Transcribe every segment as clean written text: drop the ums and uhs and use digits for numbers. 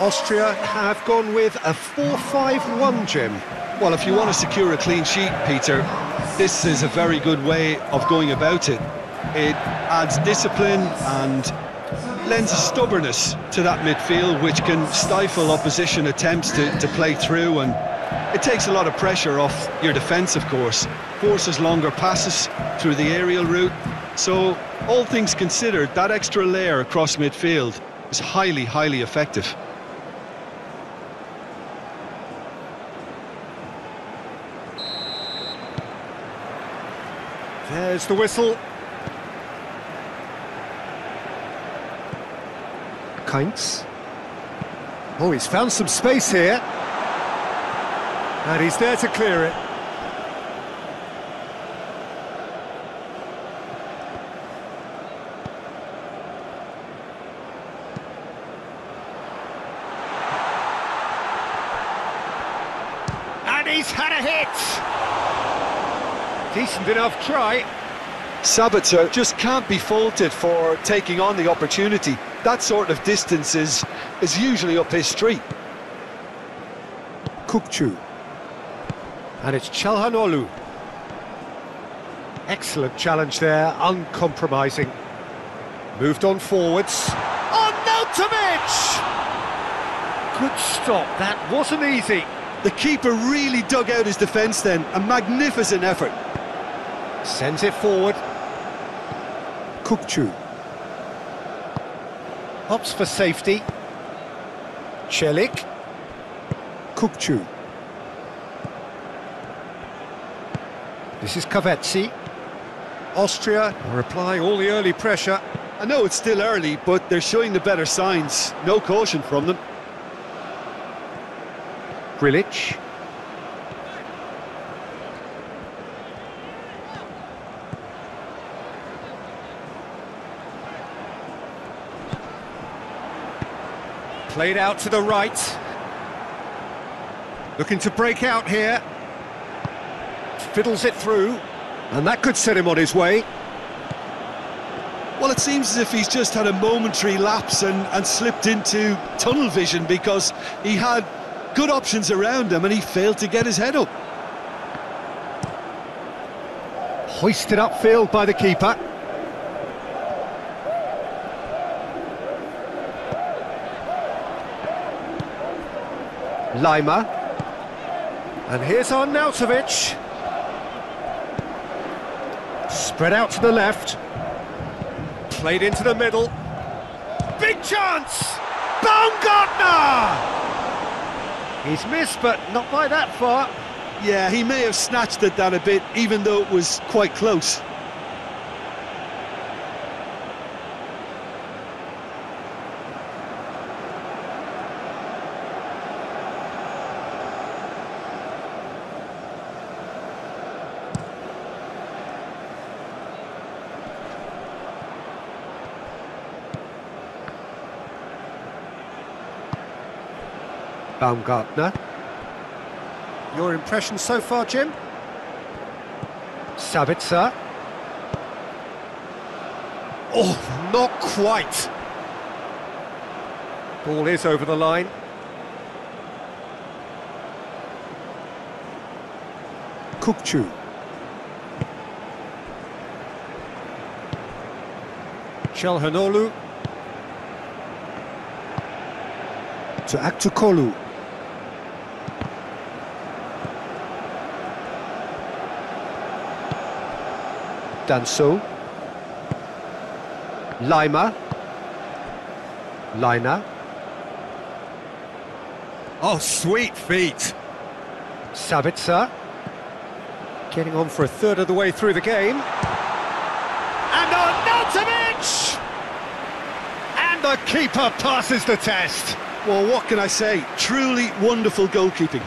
Austria have gone with a 4-5-1, Jim. Well, if you want to secure a clean sheet, Peter, this is a very good way of going about it. It adds discipline and lends a stubbornness to that midfield, which can stifle opposition attempts to play through, and it takes a lot of pressure off your defence, of course. Forces longer passes through the aerial route. So, all things considered, that extra layer across midfield is highly, highly effective. There's the whistle. Kainz. Oh, he's found some space here. And he's there to clear it. And he's had a hit! Decent enough try. Sabitzer just can't be faulted for taking on the opportunity. That sort of distance is usually up his street. Kökçü. And it's Calhanoglu. Excellent challenge there, uncompromising. Moved on forwards. Arnautovic! Good stop, that wasn't easy. The keeper really dug out his defence then, a magnificent effort. Sends it forward. Kökçü. Hops for safety. Celik. Kökçü. This is Kavetsi. Austria applying all the early pressure. I know it's still early, but they're showing the better signs. No caution from them. Grillitsch. Played out to the right. Looking to break out here. Fiddles it through, and that could set him on his way. Well, it seems as if he's just had a momentary lapse and slipped into tunnel vision, because he had good options around him and he failed to get his head up. Hoisted upfield by the keeper. Laimer. And here's Arnautovic. Spread out to the left. Played into the middle. Big chance! Baumgartner! He's missed, but not by that far. Yeah, he may have snatched at that a bit, even though it was quite close. Baumgartner. Your impression so far, Jim? Sabitzer. Oh, not quite. Ball is over the line. Kökçü. Calhanoglu. To Aktürkoğlu. Danso. Laimer. Laimer. Oh, sweet feet. Sabitzer. Getting on for a third of the way through the game. And Arnautovic! And the keeper passes the test. Well, what can I say? Truly wonderful goalkeeping.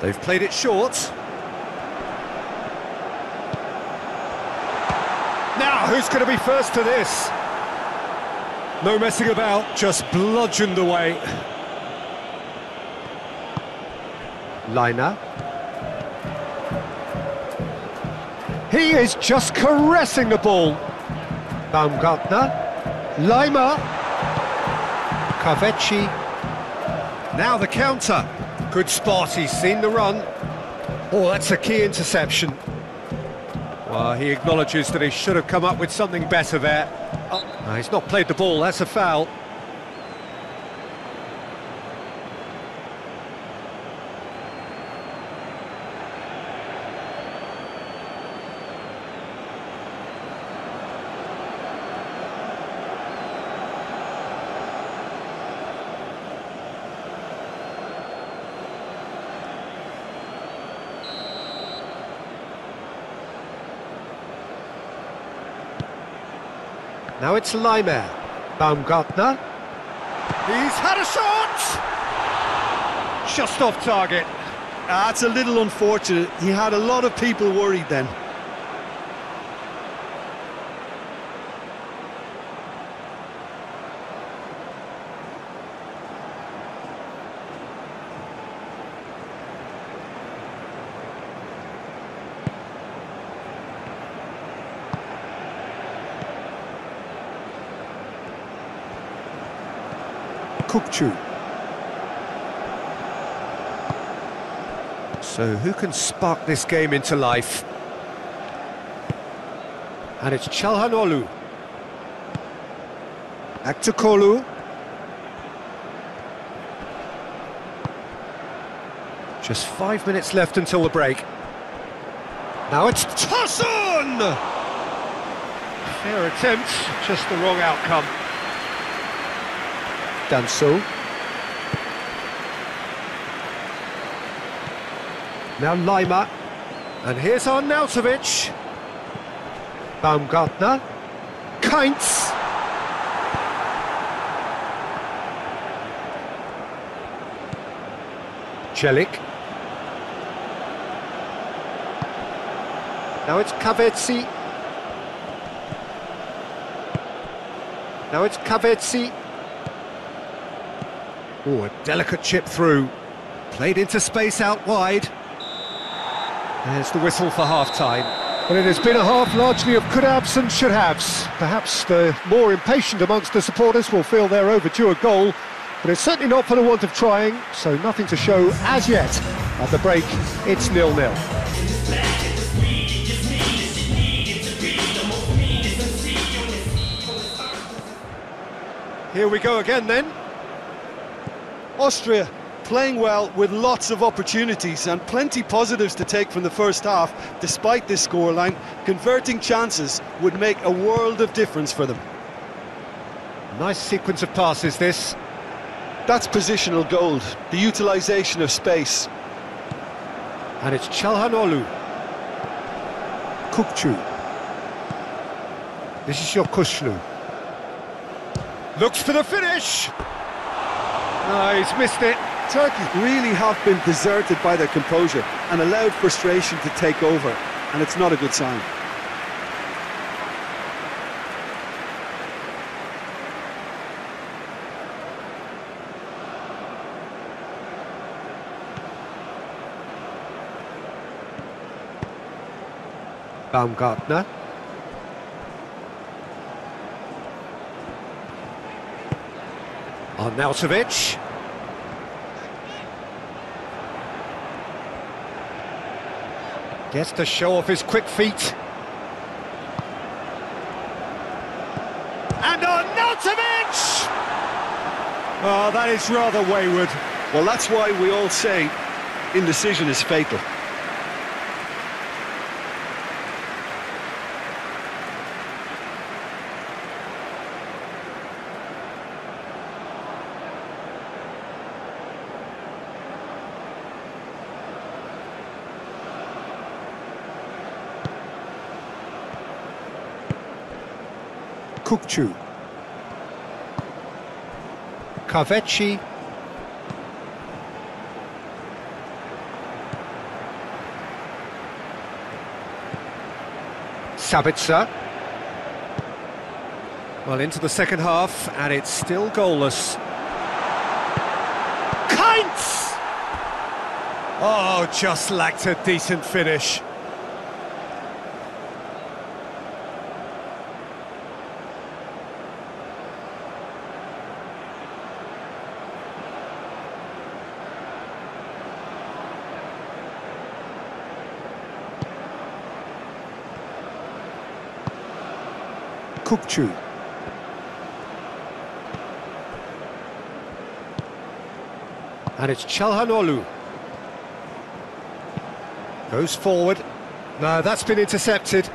They've played it short. Now, who's going to be first to this? No messing about, just bludgeoned away. Laimer. He is just caressing the ball. Baumgartner. Laimer. Kavetsi. Now the counter. Good spot, he's seen the run. Oh, that's a key interception. Well, he acknowledges that he should have come up with something better there. Oh, no, he's not played the ball, that's a foul. Now it's Laimer. Baumgartner. He's had a shot! Just off target. That's a little unfortunate. He had a lot of people worried then. Kökçü. So who can spark this game into life? And it's Calhanoglu. Aktürkoğlu. Just 5 minutes left until the break. Now it's Tosun! Fair attempt, just the wrong outcome. Danso. Now Laimer. And here's Arnautovic. Baumgartner. Kainz. Celik. Now it's Kavetsi. Now it's Kavetsi. Oh, a delicate chip through. Played into space out wide. There's the whistle for half-time. Well, it has been a half largely of could-haves and should-haves. Perhaps the more impatient amongst the supporters will feel they're overdue a goal, but it's certainly not for the want of trying, so nothing to show as yet. At the break, it's 0-0. Here we go again, then. Austria playing well with lots of opportunities and plenty positives to take from the first half. Despite this scoreline, converting chances would make a world of difference for them. Nice sequence of passes, this. That's positional gold, the utilisation of space. And it's Calhanoglu. Kökçü. This is Yokushlu. Looks for the finish! No, he's missed it. Turkey really have been deserted by their composure and allowed frustration to take over, and it's not a good sign. Baumgartner. Arnautovic. Gets to show off his quick feet. And Arnautovic! Oh, that is rather wayward. Well, that's why we all say indecision is fatal. Kökçü. Kavetsi. Sabitzer. Well, into the second half, and it's still goalless. Kainz! Oh, just lacked a decent finish. Kökçü. And it's Calhanoglu. Goes forward. Now that's been intercepted.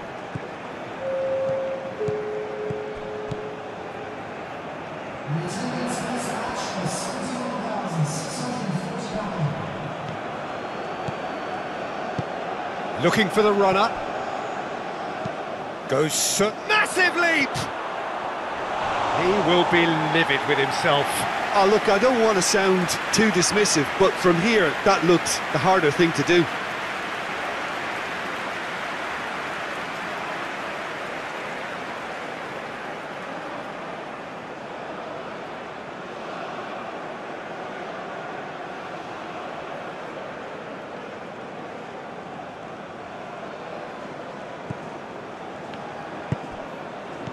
Looking for the runner. Goes massive leap! He will be livid with himself. Oh, look, I don't want to sound too dismissive, but from here, that looks the harder thing to do.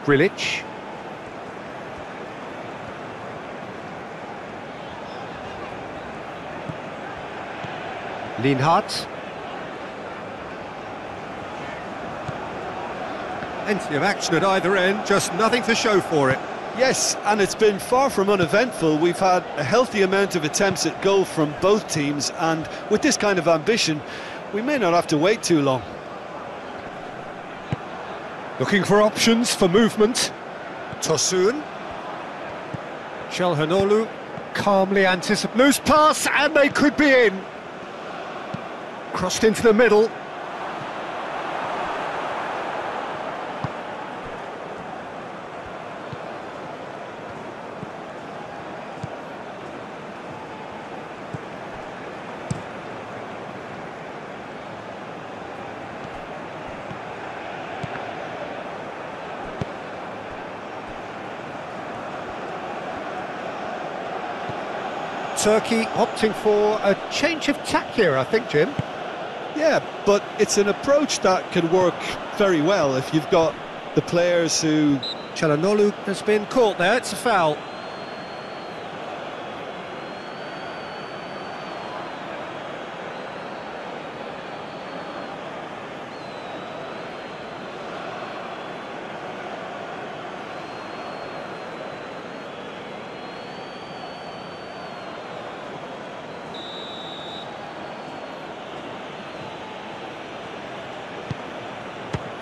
Grillitsch. Lienhard. Plenty of action at either end, just nothing to show for it. Yes, and it's been far from uneventful. We've had a healthy amount of attempts at goal from both teams, and with this kind of ambition, we may not have to wait too long. Looking for options for movement. Tosun. Calhanoglu calmly anticipates. Loose pass, and they could be in. Crossed into the middle. Turkey opting for a change of tack here, I think, Jim. Yeah, but it's an approach that can work very well if you've got the players who... Calhanoglu has been caught there, it's a foul.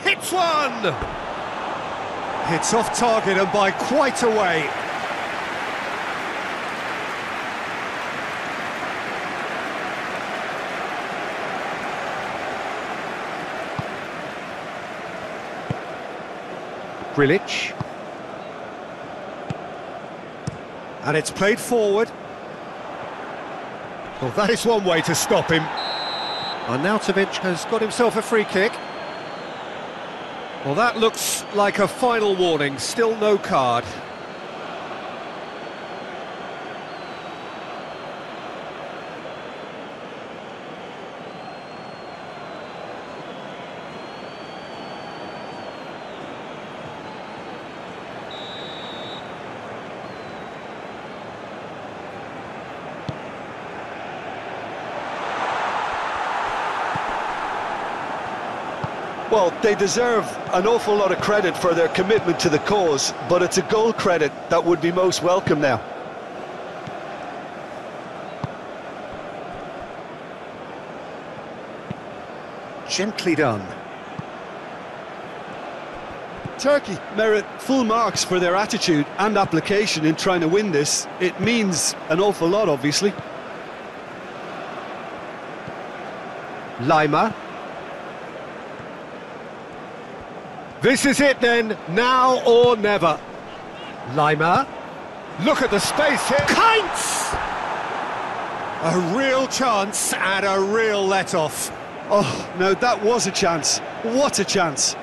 It's one! It's off target and by quite a way. Grillitsch. And it's played forward. Well, that is one way to stop him. Arnautovic has got himself a free kick. Well, that looks like a final warning, still no card. Well, they deserve an awful lot of credit for their commitment to the cause, but it's a goal credit that would be most welcome now. Gently done. Turkey merit full marks for their attitude and application in trying to win this. It means an awful lot, obviously. Laimer. This is it then, now or never. Laimer, look at the space here. Kainz! A real chance and a real let-off. Oh, no, that was a chance. What a chance.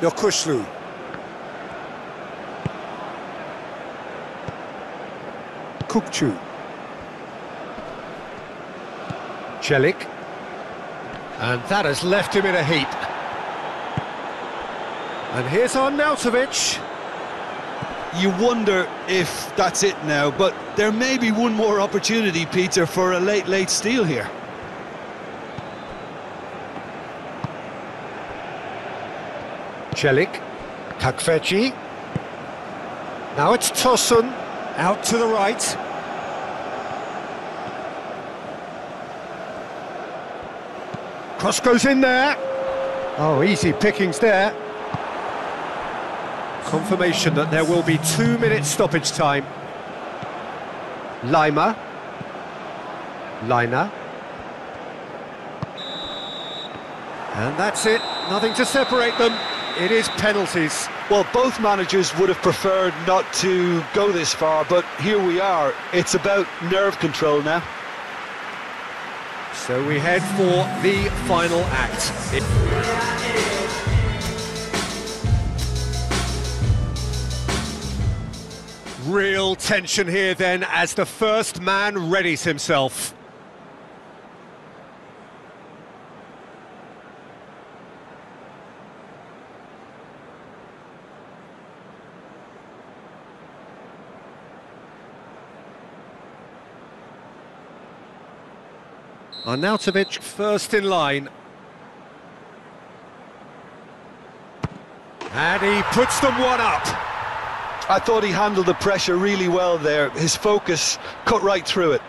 Yokushlu. Kökçü. Celik. And that has left him in a heap. And here's Arnautovic. You wonder if that's it now, but there may be one more opportunity, Peter, for a late steal here. Celik. Kakveci. Now it's Tosun. Out to the right. Cross goes in there. Oh, easy pickings there. Confirmation that there will be 2 minutes stoppage time. Laimer. Laimer. And that's it. Nothing to separate them. It is penalties. Well, both managers would have preferred not to go this far, but here we are. It's about nerve control now. So we head for the final act. Real tension here then, as the first man readies himself. Arnautovic first in line. And he puts them one up. I thought he handled the pressure really well there. His focus cut right through it.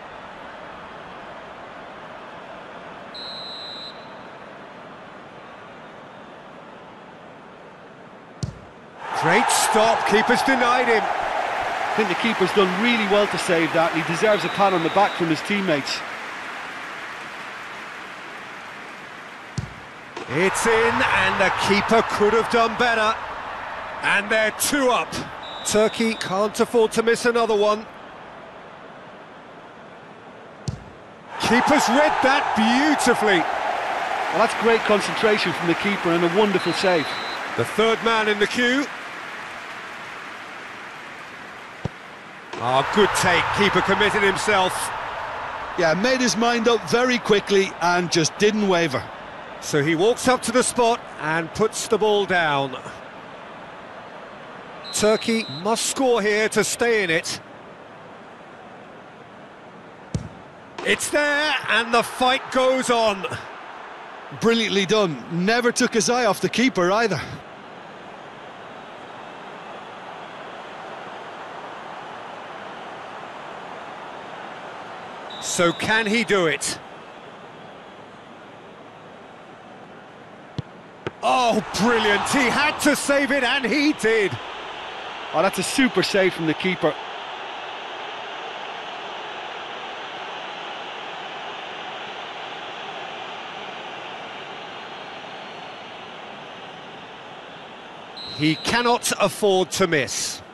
Great stop. Keeper's denied him. I think the keeper's done really well to save that. He deserves a pat on the back from his teammates. It's in, and the keeper could have done better. And they're 2 up. Turkey can't afford to miss another one. Keeper's read that beautifully. Well, that's great concentration from the keeper and a wonderful save. The third man in the queue. Oh, good take. Keeper committed himself. Yeah, made his mind up very quickly and just didn't waver. So he walks up to the spot and puts the ball down. Turkey must score here to stay in it. It's there, and the fight goes on. Brilliantly done. Never took his eye off the keeper either. So can he do it? Oh, brilliant. He had to save it, and he did. Oh, that's a super save from the keeper. He cannot afford to miss.